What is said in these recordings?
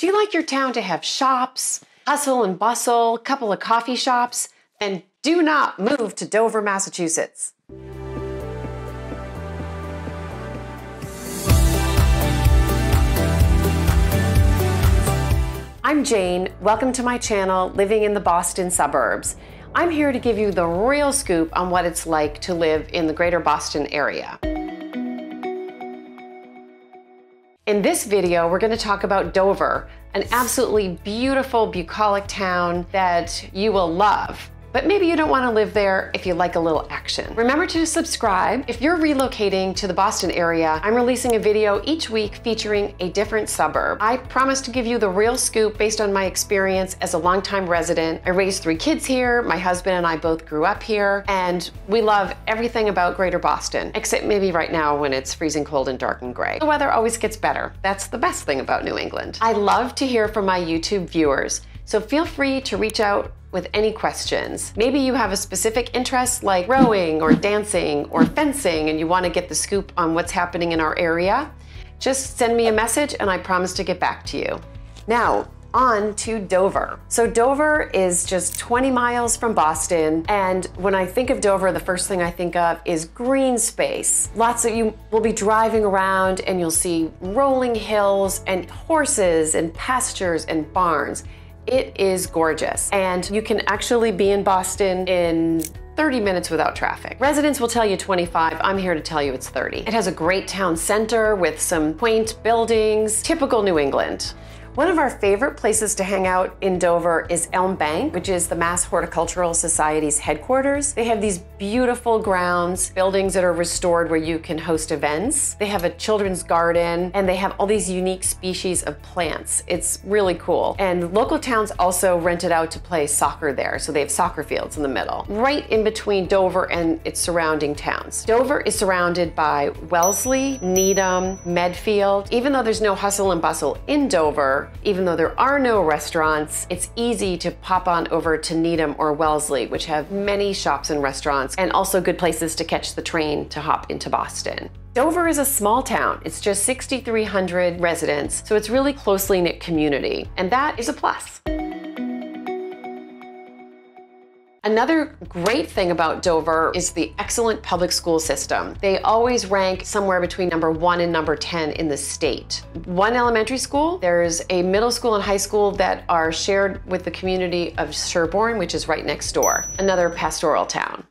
Do you like your town to have shops, hustle and bustle, couple of coffee shops? And do not move to Dover, Massachusetts. I'm Jane. Welcome to my channel, Living in the Boston Suburbs. I'm here to give you the real scoop on what it's like to live in the greater Boston area. In this video, we're going to talk about Dover, an absolutely beautiful, bucolic town that you will love. But maybe you don't want to live there if you like a little action. Remember to subscribe. If you're relocating to the Boston area, I'm releasing a video each week featuring a different suburb. I promise to give you the real scoop based on my experience as a longtime resident. I raised 3 kids here, my husband and I both grew up here, and we love everything about Greater Boston, except maybe right now when it's freezing cold and dark and gray. The weather always gets better. That's the best thing about New England. I love to hear from my YouTube viewers, so feel free to reach out with any questions. Maybe you have a specific interest like rowing or dancing or fencing and you want to get the scoop on what's happening in our area. Just send me a message and I promise to get back to you. Now, on to Dover. So Dover is just 20 miles from Boston, and when I think of Dover, the first thing I think of is green space. Lots of you will be driving around and you'll see rolling hills and horses and pastures and barns. It is gorgeous, and you can actually be in Boston in 30 minutes without traffic. Residents will tell you 25, I'm here to tell you it's 30. It has a great town center with some quaint buildings, typical New England. One of our favorite places to hang out in Dover is Elm Bank, which is the Mass Horticultural Society's headquarters. They have these beautiful grounds, buildings that are restored where you can host events. They have a children's garden, and they have all these unique species of plants. It's really cool. And local towns also rent it out to play soccer there, so they have soccer fields in the middle, right in between Dover and its surrounding towns. Dover is surrounded by Wellesley, Needham, Medfield. Even though there's no hustle and bustle in Dover, even though there are no restaurants, it's easy to pop on over to Needham or Wellesley, which have many shops and restaurants, and also good places to catch the train to hop into Boston. Dover is a small town. It's just 6,300 residents, so it's really closely knit community, and that is a plus. Another great thing about Dover is the excellent public school system. They always rank somewhere between number 1 and number 10 in the state. 1 elementary school, there's a middle school and high school that are shared with the community of Sherborn, which is right next door, another pastoral town.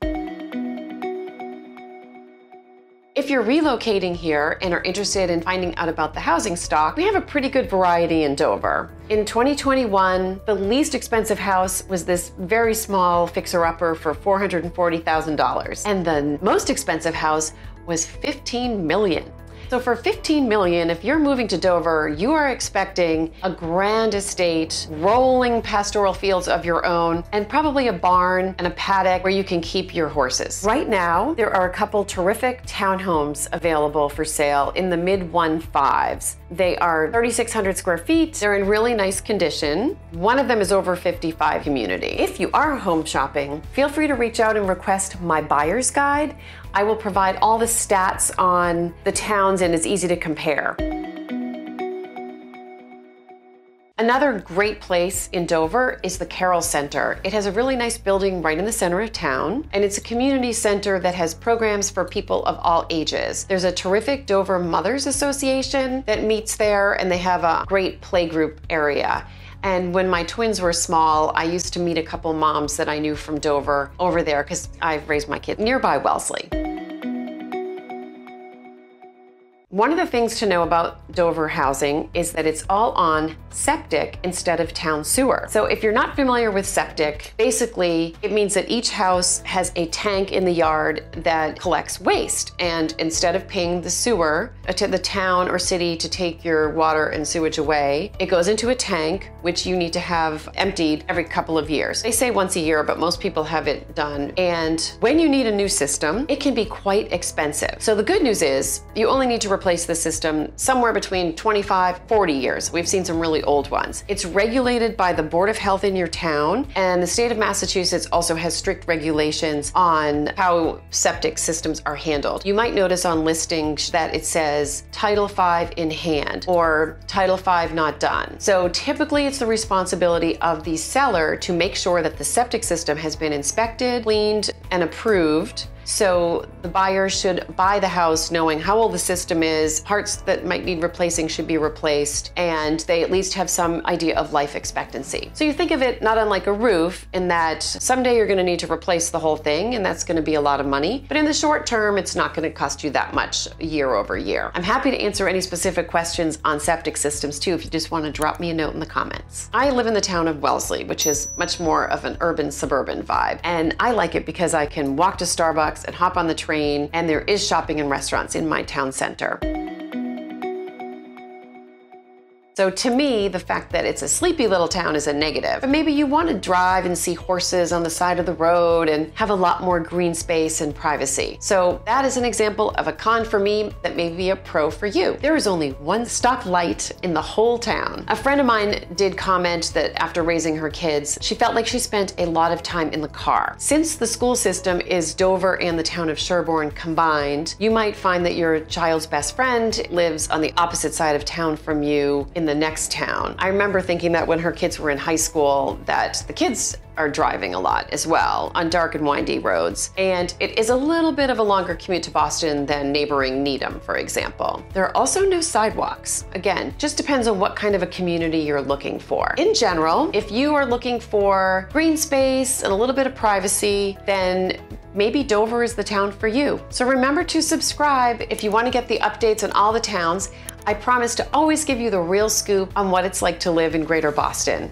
If you're relocating here and are interested in finding out about the housing stock, we have a pretty good variety in Dover. In 2021, the least expensive house was this very small fixer-upper for $440,000. And the most expensive house was $15 million. So for $15 million, if you're moving to Dover, you are expecting a grand estate, rolling pastoral fields of your own, and probably a barn and a paddock where you can keep your horses. Right now, there are a couple terrific townhomes available for sale in the mid-1.5s. They are 3,600 square feet. They're in really nice condition. One of them is over 55 community. If you are home shopping, feel free to reach out and request my buyer's guide. I will provide all the stats on the towns, and it's easy to compare. Another great place in Dover is the Carroll Center. It has a really nice building right in the center of town, and it's a community center that has programs for people of all ages. There's a terrific Dover Mothers Association that meets there, and they have a great playgroup area. And when my twins were small, I used to meet a couple moms that I knew from Dover over there because I've raised my kids nearby Wellesley. One of the things to know about Dover housing is that it's all on septic instead of town sewer. So if you're not familiar with septic, basically it means that each house has a tank in the yard that collects waste. And instead of paying the sewer to the town or city to take your water and sewage away, it goes into a tank, which you need to have emptied every couple of years. They say once a year, but most people have it done. And when you need a new system, it can be quite expensive. So the good news is you only need to replace replace the system somewhere between 25, 40 years. We've seen some really old ones. It's regulated by the Board of Health in your town, and the state of Massachusetts also has strict regulations on how septic systems are handled. You might notice on listings that it says Title V in hand or Title V not done. So typically it's the responsibility of the seller to make sure that the septic system has been inspected, cleaned, and approved. So the buyer should buy the house knowing how old the system is, parts that might need replacing should be replaced, and they at least have some idea of life expectancy. So you think of it not unlike a roof, in that someday you're gonna need to replace the whole thing, and that's gonna be a lot of money. But in the short term, it's not gonna cost you that much year over year. I'm happy to answer any specific questions on septic systems too, if you just wanna drop me a note in the comments. I live in the town of Wellesley, which is much more of an urban suburban vibe. And I like it because I can walk to Starbucks and hop on the train, and there is shopping and restaurants in my town center. So to me, the fact that it's a sleepy little town is a negative. But maybe you want to drive and see horses on the side of the road and have a lot more green space and privacy. So that is an example of a con for me that may be a pro for you. There is only one stoplight in the whole town. A friend of mine did comment that after raising her kids, she felt like she spent a lot of time in the car. Since the school system is Dover and the town of Sherborn combined, you might find that your child's best friend lives on the opposite side of town from you in the next town. I remember thinking that when her kids were in high school, that the kids are driving a lot as well on dark and windy roads. And it is a little bit of a longer commute to Boston than neighboring Needham, for example. There are also no sidewalks. Again, just depends on what kind of a community you're looking for. In general, if you are looking for green space and a little bit of privacy, then maybe Dover is the town for you. So remember to subscribe if you want to get the updates on all the towns. I promise to always give you the real scoop on what it's like to live in Greater Boston.